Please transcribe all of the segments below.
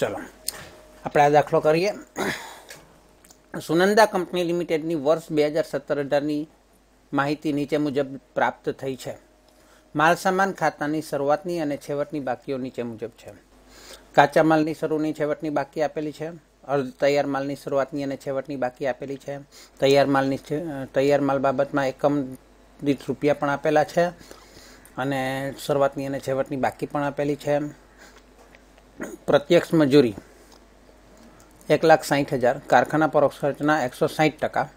चलो आप आ दाखलो करिए। सुनंदा कंपनी लिमिटेडनी वर्ष 2017-18 माहिती नीचे मुजब प्राप्त थई छे। मालसामान खातानी शरूआतनी अने छेवटनी बाकीओ नीचे मुजब छे। काचा मालनी शरूनी छेवटनी बाकी आपेली छे। अर्ध तैयार मालनी शरूआतनी अने छेवटनी बाकी आपेली छे। तैयार माल बाबतमां एकम दीठ रुपया पण आपेला छे अने शरूआतनी अने छेवटनी बाकी पण आपेली छे। प्रत्यक्ष मजूरी 1,60,000। कारखाना परोक्ष खर्चना 160%।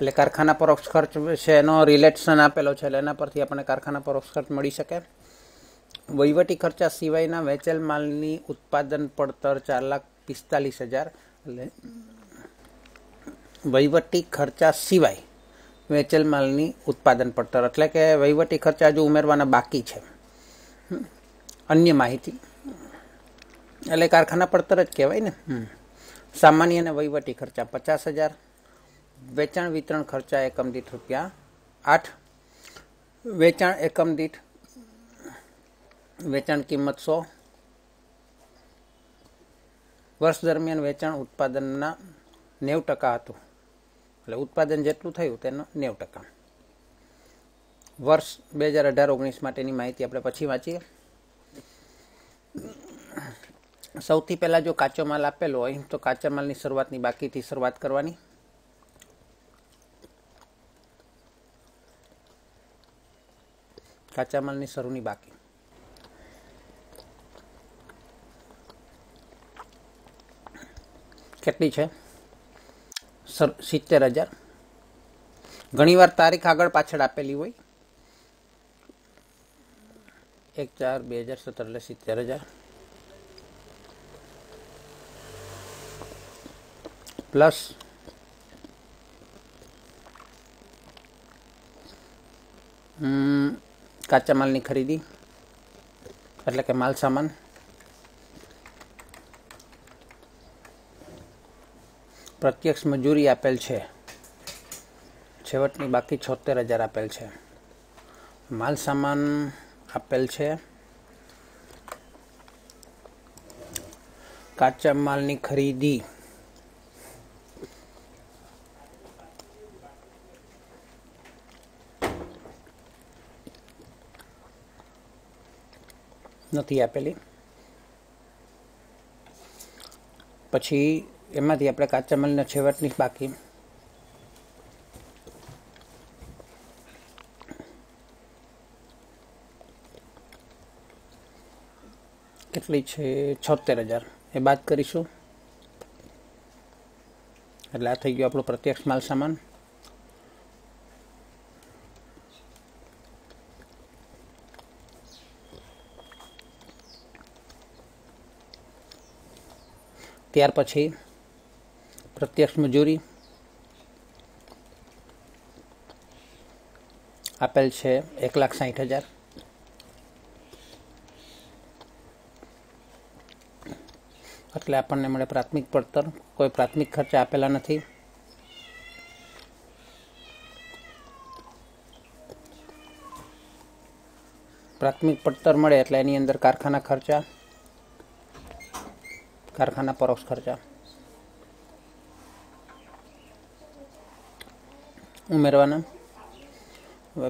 એટલે કારખાના પરોક્ષ ખર્ચ છે એનો રિલેશન આપેલો છે એટલે એના પરથી આપણે કારખાના પરોક્ષ ખર્ચ મળી શકે। વહીવટી ખર્ચા સિવાયના વેચેલ માલની ઉત્પાદન પડતર 4,45,000। એટલે વહીવટી ખર્ચા સિવાય વેચેલ માલની ઉત્પાદન પડતર એટલે કે વહીવટી ખર્ચા હજુ ઉમેરવાના બાકી છે। અન્ય માહિતી એટલે કારખાના પડતર જ કહેવાય ને। સામાન્ય અને વહીવટી ખર્ચા 50,000। वेचाण वितरण खर्चा एकम दीठ रुपया 8। वेचाण एकम दीठ वेचाण किंमत 100। वर्ष दरमियान वेचाण उत्पादनना 90% हतुं एटले उत्पादन जेटलुं थयुं तेनो 90%। वर्ष 2018-19 माटेनी माहिती आपणे पछी वांचीए। सौथी पहेला जो काचो माल आपेलो होय तो काचा मालनी शरूआतनी बाकीथी शरूआत करवानी। કાચા માલની શરૂની બાકી કેટલી છે? 70,000। ઘણીવાર તારીખ આગળ પાછળ આપેલી હોય। 1/4/2017 એટલે 70,000 પ્લસ 40,000 માલની ખરીદી એટલે કે માલ સામાન પ્રત્યક્ષ મજૂરી આપેલ છે છેવટની બાકી 76,000 આપેલ છે। માલ સામાન આપેલ છે। કાચા માલની ખરીદી नहीं आपेली। पछी एमांथी आपणे काचा मालना छेवटनी बाकी કેટલી છે? 76,000 એ વાત કરીશું એટલે આ થઈ ગયું આપણો પ્રત્યક્ષ માલ સામાન। ત્યાર પછી પ્રત્યક્ષ મજૂરી આપેલ છે 1,60,000। એટલે આપણને મળે પ્રાથમિક પડતર। કોઈ પ્રાથમિક ખર્ચા આપેલા નથી। પ્રાથમિક પડતર મળે એટલે એની અંદર કારખાના ખર્ચા कारखाना परोक्ष खर्चा उमेरवाना।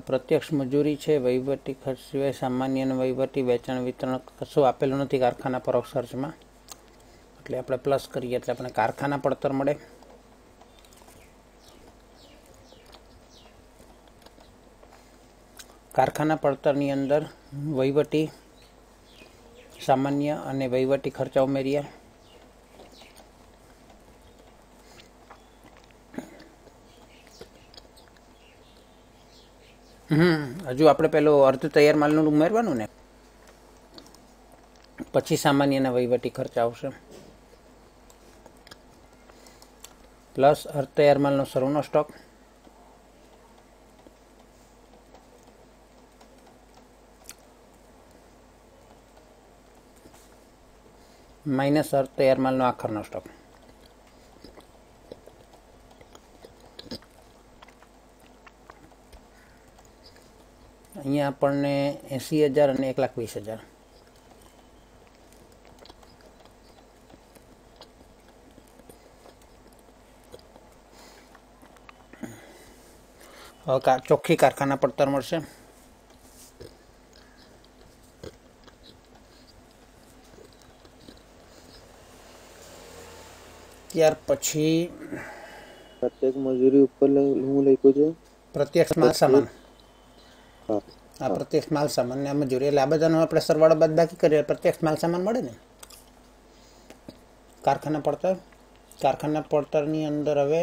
प्रत्यक्ष मजूरी है। वहीवटी खर्च सिवाय सामान्य वहीवटी वेचाण वितरण कशुं आपेलुं नथी कारखाना परोक्ष खर्च में। एटले आपणे प्लस करीए एटले आपणे कारखाना पड़तर मळे। कारखाना पड़तरनी अंदर वहीवटी सामान्य अने वहीवटी खर्चा उमेरीए। हजू आपणे पेलो अर्ध तैयार मालनुं उमेरवानुं ने पछी सामान्यना वहीवटी खर्चा आवशे प्लस अर्ध तैयार मालनो शरूनो स्टॉक माइनस अर्ध तैयार मालनो आखरनो स्टॉक। અહીંયા આપણને 80,000 અને 1,20,000 ચોખ્ખી કારખાના પડતર મળશે। ત્યાર પછી પ્રત્યક્ષ મજૂરી ઉપર હું લખ્યું છે પ્રત્યક્ષ માલ સામાન, આ પ્રત્યક્ષ માલ સામાન ને મજૂરી એટલે આ બધાનો આપણે સરવાળો બાદબાકી કરીએ પ્રત્યક્ષ માલ સામાન મળે ને कारखाना पड़तर। कारखाना पड़तर नी अंदर हवे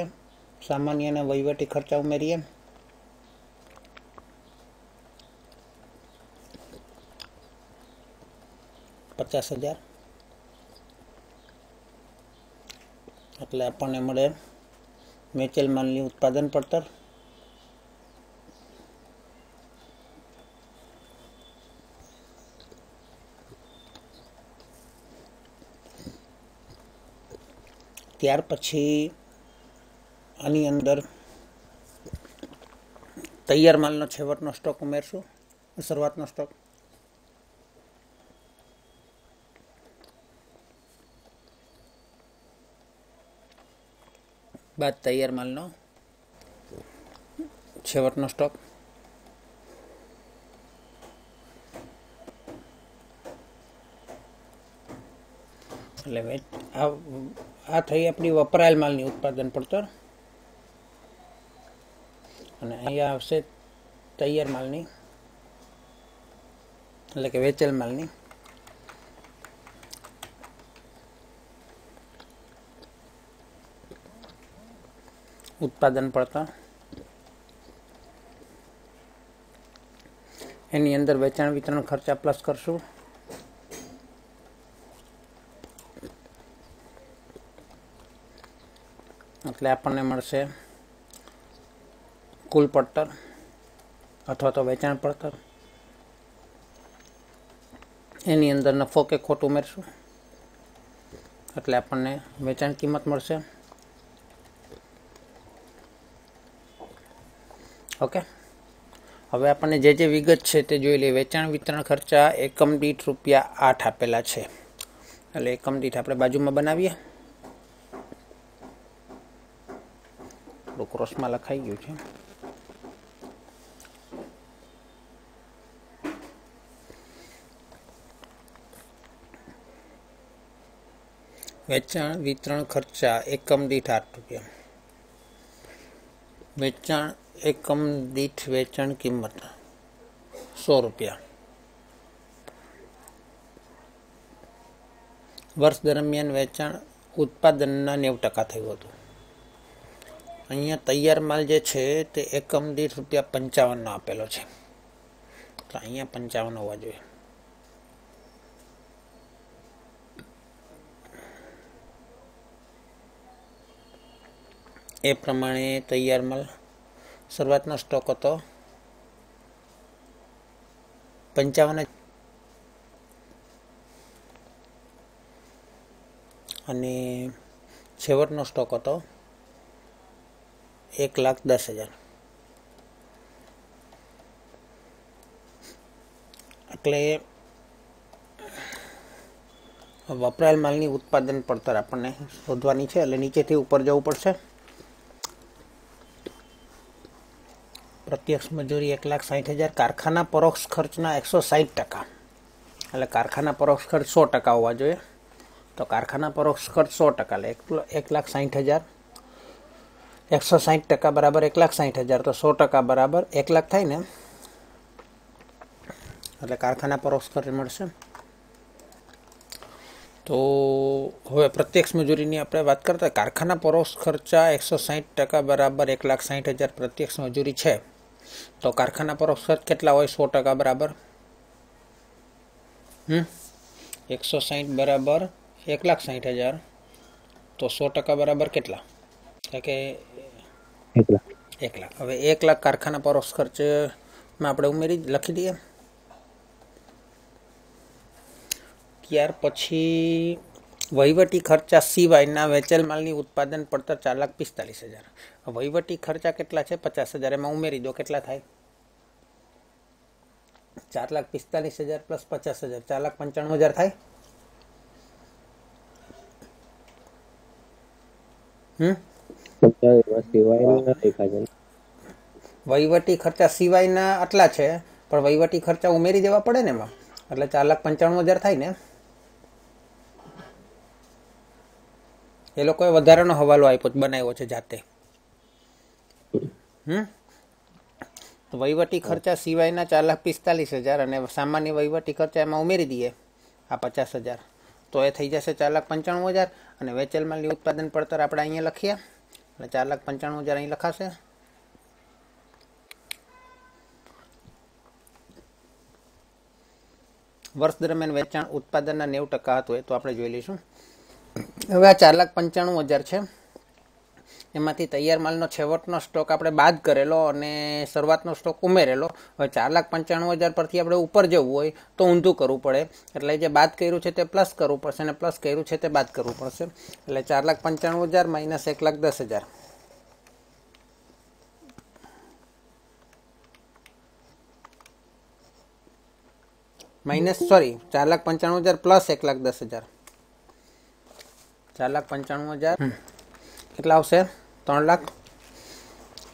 सामान्य ने वहीवटी खर्चा उमेरीए। पचास हज़ार एटले आपणे मळे वेचेल मालनी उत्पादन पड़तर। ત્યાર પછી આની અંદર તૈયાર માલનો છેવટનો સ્ટોક ઉમેરશું, શરૂઆતનો સ્ટોક। બાદ તૈયાર માલનો છેવટનો સ્ટોક। એટલે આ થઈ આપણી વપરાયેલ માલની ઉત્પાદન પડતર અને અહીંયા આવશે તૈયાર માલની એટલે કે વેચેલ માલની। ઉત્પાદન પડતર એની અંદર વેચાણ વિતરણ ખર્ચા પ્લસ કરશું। એટલે આપણને મળશે કુલ પડતર અથવા તો વેચાણ પડતર। એની અંદર નફો કે ખોટ ઉમેરશું એટલે આપણને વેચાણ કિંમત મળશે। ઓકે, હવે આપણને જે વિગત છે તે જોઈ લઈએ। વેચાણ વિતરણ ખર્ચા એકમ દીઠ ₹8 આપેલા છે એટલે એકમ દીઠ આપણે બાજુમાં બનાવીએ। क्रॉस में लखाई गयु छे वेचाण वितरण खर्चा एकम दीठ ₹8। वेचाण एकम दीठ वेचाण किंमत ₹100। वर्ष दरमियान वेचाण उत्पादन 90% थयुं हतुं। अहींया तैयार माल जे छे ते एकम दीठ ₹55 नो आपेलो छे तो अहींया 55 होवा जोईए। ए प्रमाणे तैयार माल शरूआतनो स्टॉक हतो 55 अने छेवटनो स्टॉक हतो 1,10,000। એટલે વપરાયેલ માલની ઉત્પાદન પડતર આપણને શોધવાની છે એટલે નીચેથી ઉપર જવું પડશે। પ્રત્યક્ષ મજૂરી 1,60,000। કારખાના પરોક્ષ ખર્ચના 160% એટલે કારખાના પરોક્ષ ખર્ચ 100% હોવા જોઈએ તો કારખાના પરોક્ષ ખર્ચ 100% એટલે 1,60,000 160% बराबर 1,60,000 तो 100% बराबर 1,00,000 थाय ने એટલે કારખાના પરોક્ષ ખર્ચ મળશે। તો હવે પ્રત્યક્ષ મજૂરીની આપણે વાત કરતા કારખાના પરોક્ષ ખર્ચા 160% બરાબર 1,60,000 પ્રત્યક્ષ મજૂરી છે તો કારખાના પરોક્ષ ખર્ચ કેટલા હોય 100% બરાબર 160 બરાબર 1,60,000 તો 100% બરાબર કેટલા के 1,00,000। हवे 1,00,000 कारखाना परोक्ष खर्च में आपणे उमेरी लखी दीए। त्यार पछी वहीवटी खर्चा सिवायना वेचेल मालनी उत्पादन पड़तर 4,45,000। वहीवटी खर्चा केटला छे 50,000 एमां उमेरी दो केटला थाय 4,45,000 प्लस 50,000 4,95,000 थाय। वहीवटी खर्चा सिवायना आटला है, पर वहीवटी खर्चा उमरी देवा पड़े ने एमां एटले 4,95,000 थाय ने। ए लोकोए वधारानो हवालो आप्यो बनाव्यो छे जाते। तो वहीवटी खर्चा सिवायना 4,45,000 अने सामान्य वहीवटी खर्चा एमां उमेरी दीए आ 50,000, तो ए थई जशे 4,95,000। अने वेचेल मालनी उत्पादन पड़तर आपणे अहींया लखीए एटले 4,95,000 अहीं लखाशे। वर्ष दरमियान वेचाण उत्पादनना 90% हतुं, तो आपणे जोई लईशुं। हवे आ 4,95,000 छे एमांथी तैयार मालनो छेवटनो स्टॉक आपणे बाद करेलो अने शरूआतनो स्टॉक उमेरेलो। हवे 4,95,000 परथी आपणे उपर जवुं होय तो ઊંધુं करवुं पड़े, एटले जे बाद कर्युं छे ते प्लस करवुं पडशे अने प्लस कर्युं छे ते बाद करवुं पडशे। एटले 4,95,000 माइनस 1,10,000 माइनस सॉरी 4,95,000 प्लस 1,10,000 4,95,000 કેટલા આવશે? 3,00,000।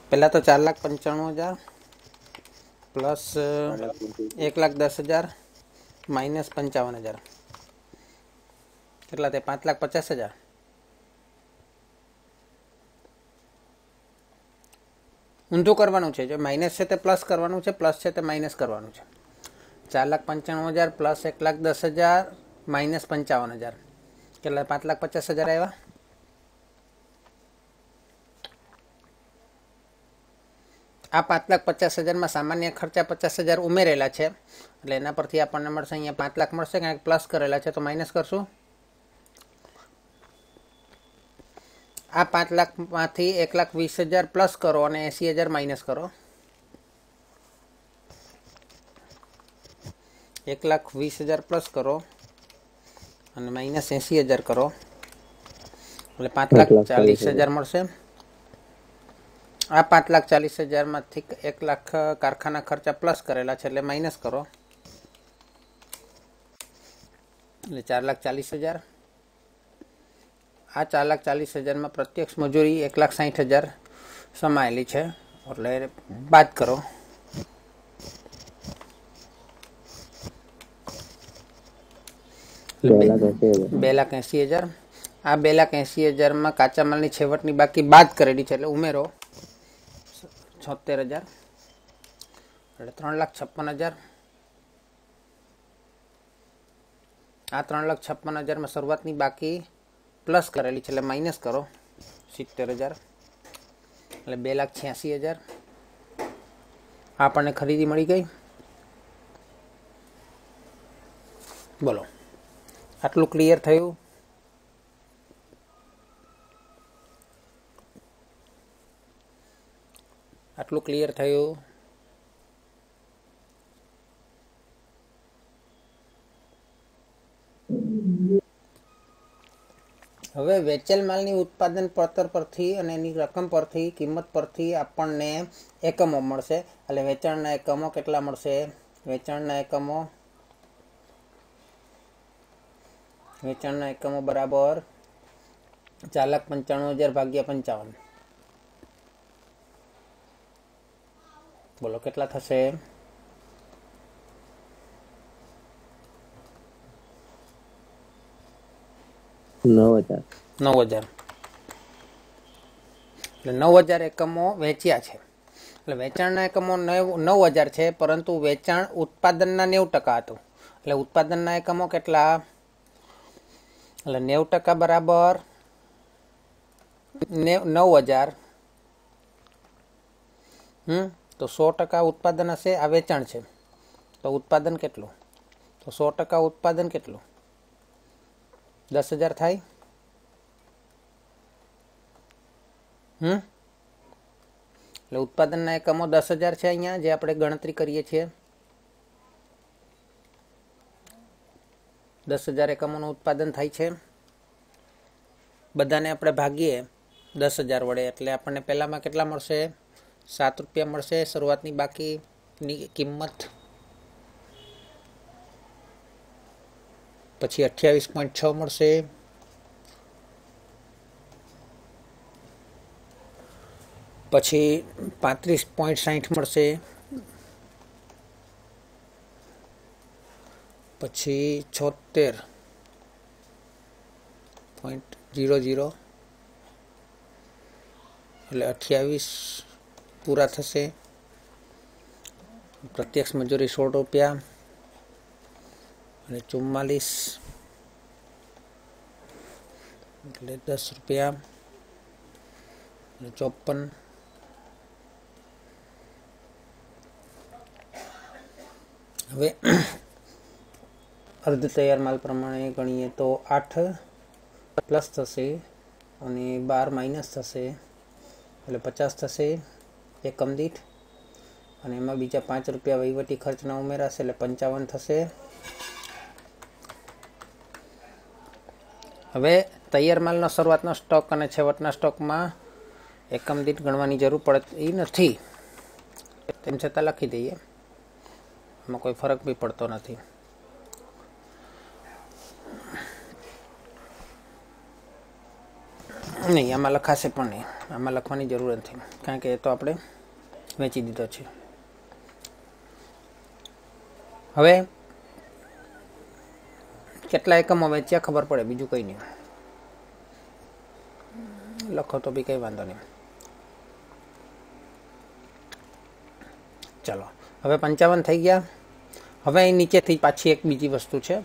પહેલા તો 4,95,000 પ્લસ 1,10,000 માઇનસ 55,000 કેટલા થાય? 5,50,000। ઊંધું કરવાનું છે, જો માઇનસ છે તે પ્લસ કરવાનું છે, પ્લસ છે તે માઇનસ કરવાનું છે। 4,95,000 प्लस 1,10,000 माइनस 55,000 के 5,50,000 आया। आ 5,50,000 में सामान्य खर्चा 50,000 उमरेला है, એટલે એના પરથી આપણને મળશે અહીંયા 5,00,000 મળશે, કારણ કે પ્લસ કરેલા છે तो માઇનસ કરશું। आ 5,00,000 માંથી 1,20,000 प्लस करो અને 80,000 माइनस करो। 1,20,000 प्लस करो और माइनस 80,000 करो એટલે 5,40,000 મળશે। આ 5,40,000 માંથી 1,00,000 કારખાના ખર્ચા પ્લસ કરેલા છે એટલે માઇનસ કરો એટલે 4,40,000। આ 4,40,000 માં પ્રત્યક્ષ મજૂરી 1,60,000 સમાયેલી છે એટલે બાદ કરો। ₹2,80,000 आ ₹2,80,000 में काचा मालनी छेवटनी बाकी बात करेली छे एटले उमेरो 76,000 एटले 3,56,000। आ 3,56,000 में शुरुआतनी बाकी प्लस करेली छे एटले माइनस करो 70,000 एटले 2,86,000 आपणे खरीदी मळी गई। बोलो आटलू क्लियर थयु? आटलू क्लियर थयु? हवे वेचेल मालनी उत्पादन पड़तर परथी अने एनी रकम परथी किंमत परथी आपणने एकमो मळशे એટલે વેચાણના એકમો કેટલા મળશે? વેચાણના એકમો वेचाणना एकमो बराबर 4,95,000 भाग्या 55। बोलो केटला थशे? 9,000 એટલે 9,000 એકમો વેચ્યા છે। એટલે વેચાણના એકમો 9,000 છે, પરંતુ વેચાણ ઉત્પાદનના 90% હતું એટલે ઉત્પાદનના એકમો કેટલા? 90% बराबर 9,000। तो 100% उत्पादन हशे, आ वेचाण छे, तो उत्पादन केटलुं? तो 100% उत्पादन केटलुं? 10,000 थाय। એટલે ઉત્પાદનના એકમો 10,000 છે અહીંયા જે આપણે ગણતરી કરીએ છીએ। 10,000 એકમોનું ઉત્પાદન થાય છે, બધાને આપણે ભાગીએ 10,000 વડે એટલે આપણને પહેલામાં કેટલા મળશે? ₹7 મળશે, શરૂઆતની બાકીની કિંમત, પછી 28.6 મળશે, पछी 35.60 मळशे, पछी 76.00 એટલે 28 पूरा थशे। प्रत्यक्ष मजूरी 100 रुपया, 44 એટલે 10 रुपया, 54 હવે अर्ध तैयार माल प्रमाणे गणीए तो 8 प्लस थशे अने 12 माइनस थशे एटले 50 थशे एकम दीठ, अने एमां बीजा 5 रुपया वहीवटी खर्चना उमेराशे एटले 55 थशे। हवे तैयार मालनो शरूआतनो स्टॉक अने छेवटना स्टॉकमां एकम दीठ गणवानी जरूर पड़ती नथी, तेम छतां लखी दઈએ, एमां कोई फरक भी पड़तो नथी। नहीं आम लखाशे पण नहीं, आम लखवा जरूर नहीं कारण के तो आपणे वेची दीधो छे। हवे केटला एकमो वेच्या खबर पड़े, बीजू कई नहीं लखो तो भी कई वांधो नहीं। चलो हवे 55 थई गया। हवे नीचेथी पाछी एक बीजी वस्तु छे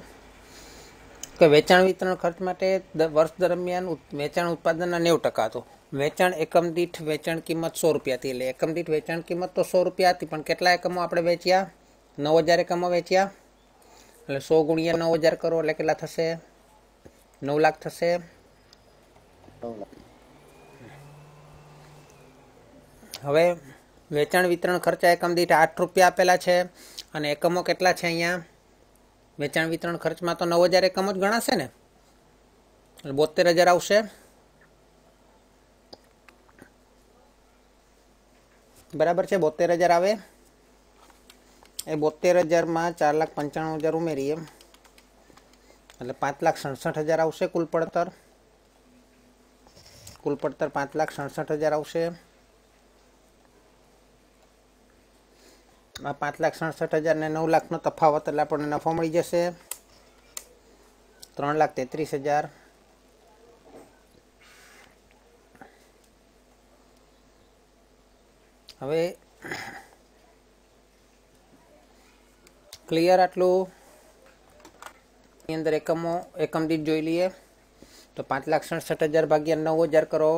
કે વેચાણ વિતરણ ખર્ચ માટે વર્ષ દરમિયાન વેચાણ ઉત્પાદનના 90% હતો। વેચાણ એકમ દીઠ વેચાણ કિંમત 100 રૂપિયા હતી, એટલે એકમ દીઠ વેચાણ કિંમત તો 100 રૂપિયા હતી, પણ કેટલા એકમો આપણે વેચ્યા? 9000 એકમો વેચ્યા, એટલે 100 ગુણ્યા 9000 કરો એટલે કેટલા થશે? 9 લાખ થશે। હવે વેચાણ વિતરણ ખર્ચા એકમ દીઠ 8 રૂપિયા આપેલા છે અને એકમો કેટલા છે? અહીંયા वेचाण वितरण खर्च में तो 9000 एकमों गणाशे ने, 72,000 आवशे, बराबर छे। 72,000 आवे, ए 72,000 में 4,95,000 उमेरीए एटले 5,67,000 आवशे। कुल पड़तर 5,67,000 आवशे। आ 5,67,000 ने 9 लाख नो तफावत एटले आपणे नफो मळी जशे 3,33,000। हवे क्लियर आटलू अंदर एकम दीठ जोई लीए तो 5,67,000 भाग्या 9,000 करो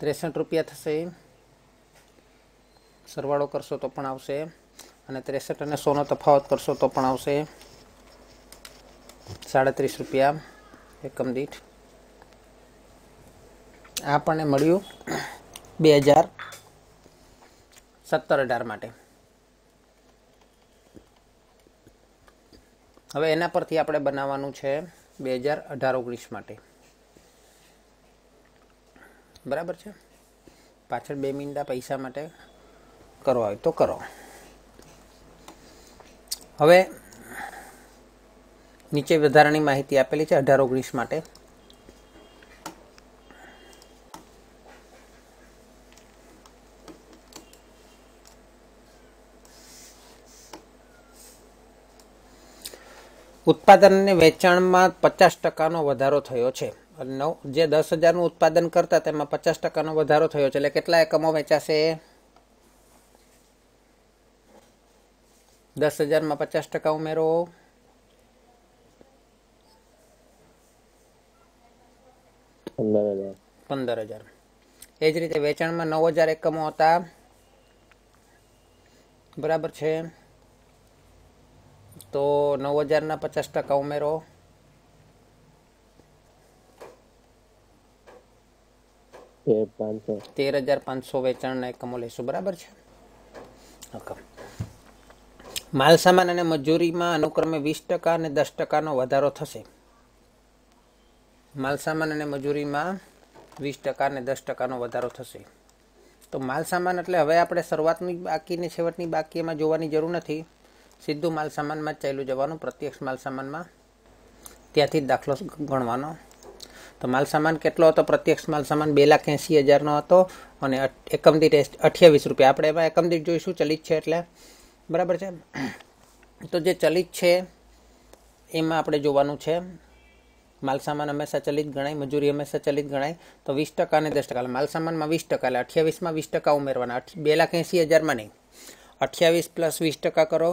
₹63 थशे। सरवाड़ो करशो तो पण आवशे अने 63 अने 100 नो तफावत करशो तो पण आवशे 37.5 रुपया एकम दीठ। आपणे मळ्यु 2017-18 माटे। हवे एना परथी आपणे बनाववानुं छे 2018-19 माटे, बराबर छे। पाछळ 2 मिनिटा पैसा माटे करवा होय तो करो। हवे नीचे वधारानी माहिती आपेली छे 18-19 माटे। उत्पादन ने वेचाण में 50% नो वधारो थयो छे। 10,000 नु उत्पादन करता 50% नो वधारो थयो छे, केटला एकमो वेचाशे? 10,000 में 50% उमेरो, 15,000। एज रीते वेचाण में 9,000 एकमो हता, बराबर छे, तो 9,000 ना 50% उमेरो, 13,500 वेचाण ना एकमो लेशो, बराबर छे। माल सामान अने मजूरी में अनुक्रमे 20% अने 10% नो वधारो थशे। माल सामान अने मजूरी में 20% अने 10% नो वधारो थशे। तो माल सामान एटले हवे आपणे शरूआतनी बाकी ने छेवटनी बाकी एमां जोवानी जरूर नथी, सीधू माल सामान में चालू जवानुं। प्रत्यक्ष माल सामान में ત્યાંથી દાખલો ગણવાનો. तो माल सामान केटलो हतो? प्रत्यक्ष माल सामान 2,80,000 नो हतो अने एकम दीठ 28 रुपया. आपणे एमां एकम दीठ जोईशुं. चलित छे एटले बराबर छे. तो जे चलित छे एमां आपणे जोवानुं छे माल सामान हमेशा चलित गणाय, मजूरी हमेशा चलित गणाय. तो 20% अने 10% माल सामानमां 20% एटले 28 मां 20% उमेरवाना. 2,80,000 मां नहीं, 28 + 20% करो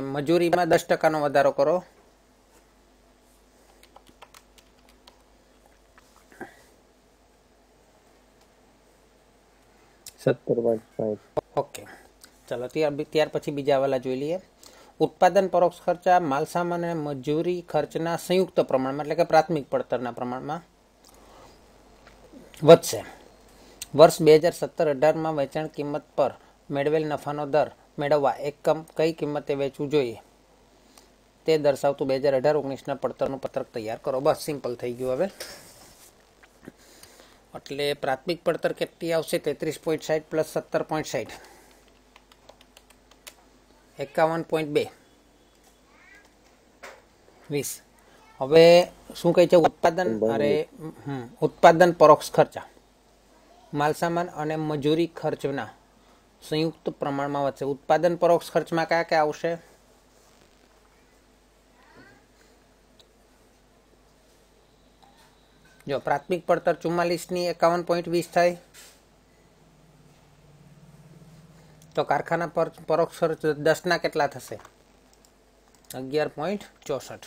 मजूरी में 10% नो वधारो करो. ओके चलो त्यार पछी बीजा वाला जोई लीए. उत्पादन परोक्ष खर्चा माल सामान अने मजूरी खर्चना संयुक्त प्रमाणमां एटले के प्राथमिक પડતરના પ્રમાણમાં વધશે. વર્ષ 2017-18 માં વેચાણ કિંમત પર મેળવેલ નફાનો દર મેળવવા એકમ કઈ કિંમતે વેચવું જોઈએ તે દર્શાવતું 2018-19 ના પડતરનું પત્રક તૈયાર કરો. બસ સિમ્પલ થઈ ગયું હવે. એટલે પ્રાથમિક પડતર કેટલી આવશે? 33.60 + 17.60 51.2 20. હવે શું કહે છે? उत्पादन परोक्ष खर्चा माल सामान अने मजूरी खर्चना संयुक्त प्रमाणमां वधशे. उत्पादन परोक्ष खर्चमां क्या क्या आवशे? जो प्राथमिक पड़तर 44 नी 51.20 थाय तो कारखाना पर परोक्ष खर्च 10 ना केटला थशे? 11.64.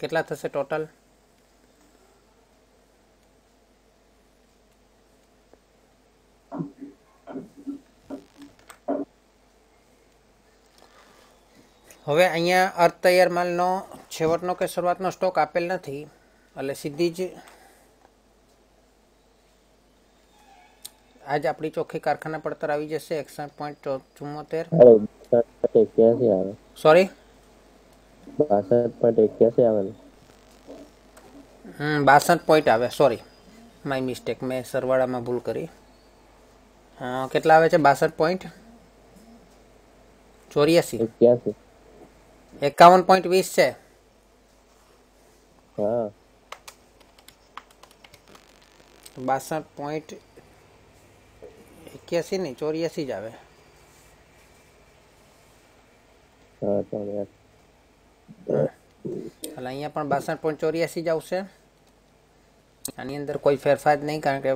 केटला थशे टोटल? હવે અહીંયા અર્ધ તૈયાર માલનો છેવટનો કે શરૂઆતનો સ્ટોક આપેલ નથી એટલે સીધી જ आज अपनी चोखी कारखाना पड़तर आई जैसे 61.74. सॉरी 62 पॉइंट आवे. सॉरी माय मिस्टेक, मैं सरवाड़ा में भूल करी. हाँ कितना आवे छे? 62.84 51.20 छे. हाँ 82.84 नहीं 84 जावे. अल अहींया पण 62.84 ज आवशे. आनी अंदर कोई फेरफार नहीं कारण के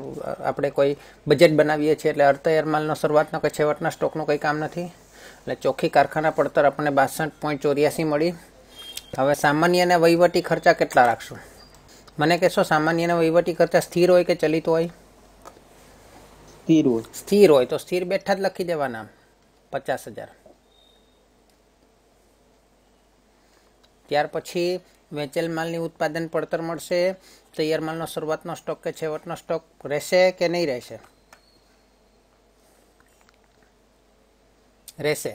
आपणे कोई बजेट बनावीए छीए एटले अर्थयर मालनो शरूआतनो के छेवटना स्टोकनो कोई काम नथी एटले चोखी कारखाना पड़तर आपणे 62.84 मळी. हवे सामान्य अने वहीवटी खर्चा केटला राखशुं? मने कहेशो सामान्य अने वहीवटी खर्चा स्थिर होय के चलित होय? स्थिर होय तो स्थिर बैठा ज लखी देवाना 50,000. त्यार पछी वेचेल मालनी उत्पादन पड़तर मळशे. तैयार मालनो शरूआतनो स्टॉक के छेवटनो स्टॉक रहेशे के नहीं रहेशे? रहेशे.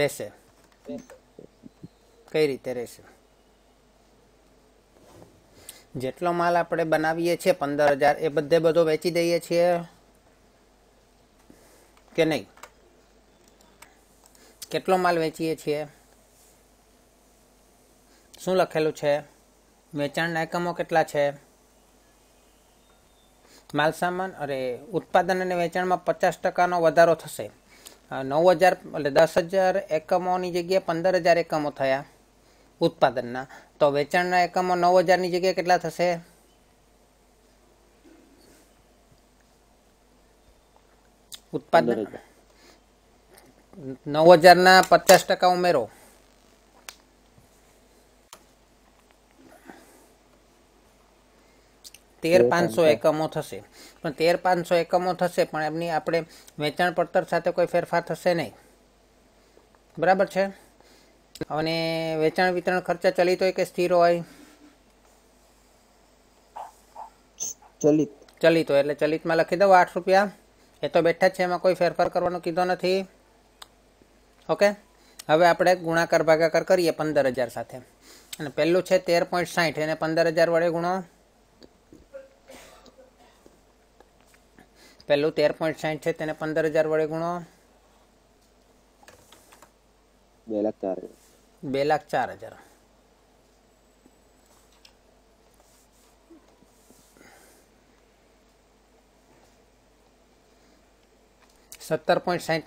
रहेशे कई रीते रहेशे? जेटलो माल आपणे बनावीए छीए 15,000 ए बधे बधो वेची दઈએ छीए के नहीं? केटलो माल वेचीए छीए? शुं लखेलुं छे? वेचाणना एकमो केटला छे? माल सामान अरे उत्पादन अने वेचाणमां 50% नो वधारो थशे. 9,000 एटले 10,000 एकमोनी जग्याए 15,000 एकमो थया उत्पादनना. तो वेचाणना एकमो 9,000 नी जग्याए केटला थशे? 9,000 ना 50% उमेरो. तेर पांच सौ एकमो थशे पण एमनी आपणे वेचाण पड़तर साथे कोई फेरफार थशे नहीं बराबर छे. अने वेचाण वितरण खर्चा चलित होय के स्थिर होय? चलित. चलित होय एटले चलित मां लखी दो 8 रुपया એ તો બેઠા જ છે, એમાં કોઈ ફેરફાર કરવાનો કીધો નથી. ઓકે, હવે આપણે ગુણાકાર ભાગાકાર કરીએ 15,000 સાથે. અને પહેલું છે 13.60, એને 15,000 વડે ગુણો. પહેલું 13.60 છે, તેને 15,000 વડે ગુણો. 2,04,000.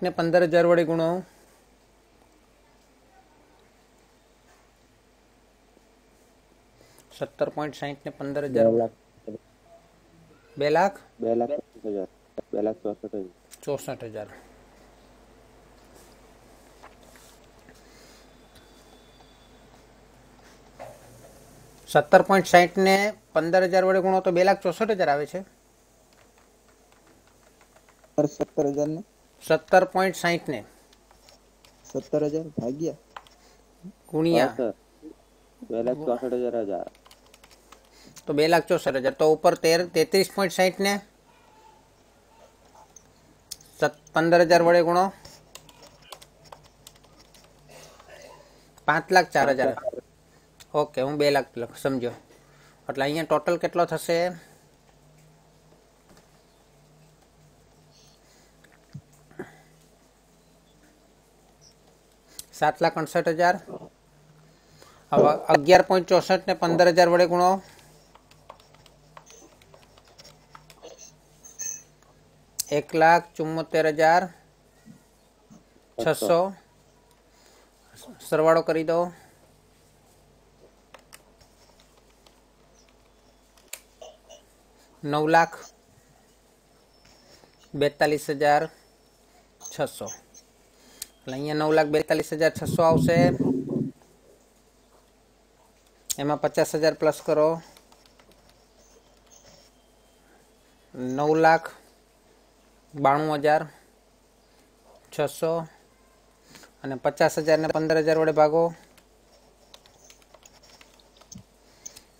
ने 15,000 वडे गुणो. 70.60 ने 15,000 2,64,000. ने 15,000 वडे गुणो तो 2,64,000 आवे छे. 70,000 ने 70.60 ने 70,000 भाग्या गुणिया 2,64,000 तो 2,64,000. तो ऊपर 33.60 ने 15,000 वडे गुणो. 5,04,000. ओके, हूँ 2,00,000 समझो. एटले अहींया टोटल केटलो थशे? 7,68,000. अब 11.64 ने 15,000 वडे गुणो. 1,74,600 सरवाड़ो करी दो. 9,42,600. अहीं 9,42,600 आवशे. एमां 50,000 प्लस करो. 9,92,600 अने 50,000 ने 15,000 वडे भागो.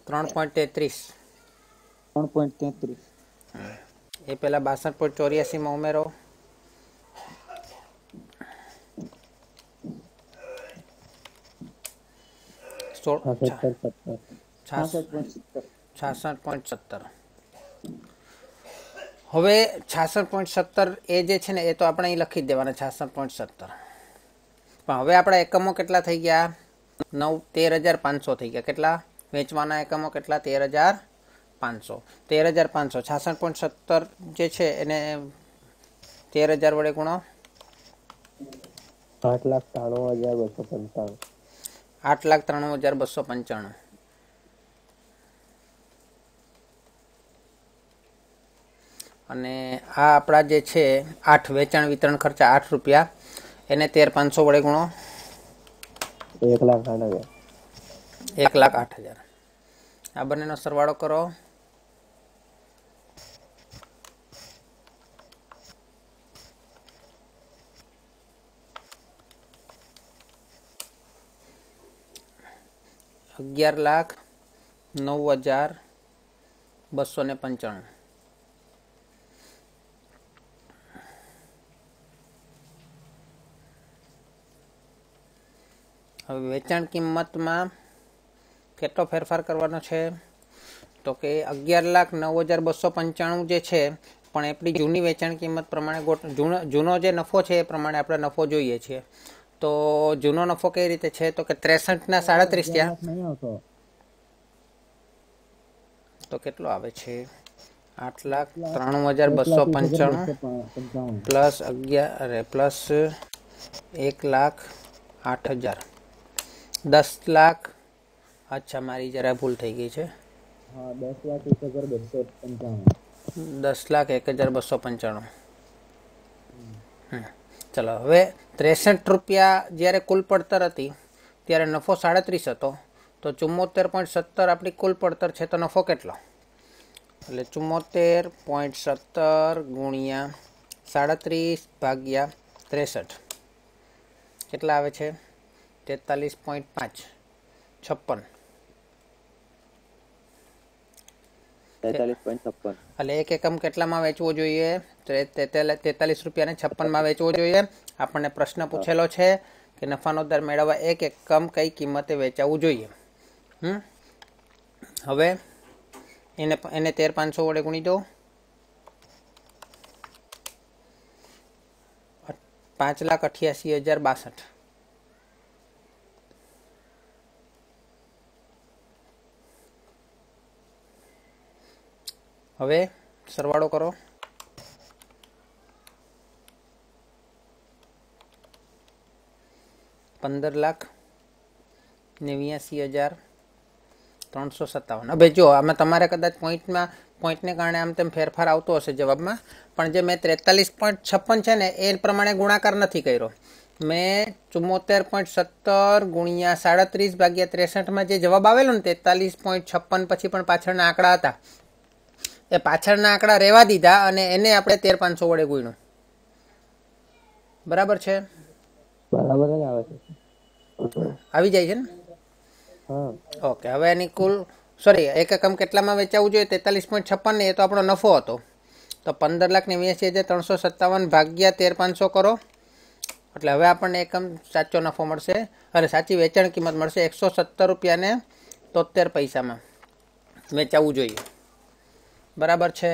3.33 ए पहला 62.84 में उमेरो. 66.70. हवे 66.70 ए जे छे ने ए तो आपणे लखी देवाना 66.70. पण हवे आपड़ा एकमो केटला थई गया? 13,500 थई गया. केटला वेचवाना एकमो केटला? 13,500. 13,500 66.70 जे छे एने 13,000 वडे गुणो. 8,93,255. 8,93,295. अपना जे छे 8 वेचाण वितरण खर्चा 8 रुपया एने 13,500 वडे गुणो. 1,08,000. 1,08,000 आ बनेनो सरवाळो करो. 11,09,295. हवे वेचाण किंमत में केटलो फेरफार करवानो छे? तो के 11,09,295 जे छे पण आपणी जूनी वेचाण किंमत प्रमाणे जूनो जे नफो छे प्रमाणे आपणे नफो जोईए छे. तो जूनो नफो कई रीते छे? तो के 63 ना 37 थया. तो केटलो आवे छे? 8,93,295 प्लस 11 प्लस 1,08,000 10,00,000. अच्छा, मारी जरा भूल थई गई छे. 10,01,295. चलो, हवे 63 रुपया जयरे कुल पड़तर हती त्यारे नफो 37 हतो. तो 74.70 आपणी कुल पड़तर छे तो नफो केटलो? एटले 74.70 गुणिया 37 भाग्या 63 केटला आवे छे? 43.5 56 43.56 એટલે એક એકમ કેટલામાં વેચવો જોઈએ? 43 રૂપિયાને 56માં વેચવો જોઈએ. આપણને પ્રશ્ન પૂછેલો છે કે નફાનો દર મેળવવા એક એકમ કઈ કિંમતે વેચાવું જોઈએ. હવે એને 13,500 વડે ગુણી દો. 5,88,062 હવે સરવાળો કરો. 15,89,357. હવે જો આમાં તમારે કદાચ પોઈન્ટને કારણે આમ તેમ ફેરફાર આવતો હશે જવાબમાં, પણ જે મેં 43.56 છે ને એ પ્રમાણે ગુણાકાર નથી કર્યો. મેં 74.17 ગુણ્યા 37 ભાગ્યા 63માં જે જવાબ આવેલો ને 43.56 પછી પણ પાછળના આંકડા હતા એ પાછળના આંકડા રહેવા દીધા અને એને આપણે 13,500 વડે ગુણ્યું. બરાબર છે? બરાબર જ આવે છે. આવી જાય છે ને? ઓકે. હવે એની કુલ એક એકમ કેટલામાં વેચાવું જોઈએ? 43.56 ને એ તો આપણો નફો હતો. તો 15,89,357 ભાગ્યા 13,500 કરો એટલે હવે આપણને એકમ સાચો નફો મળશે અને સાચી વેચાણ કિંમત મળશે 170 રૂપિયાને 73 પૈસામાં વેચાવું જોઈએ. બરાબર છે?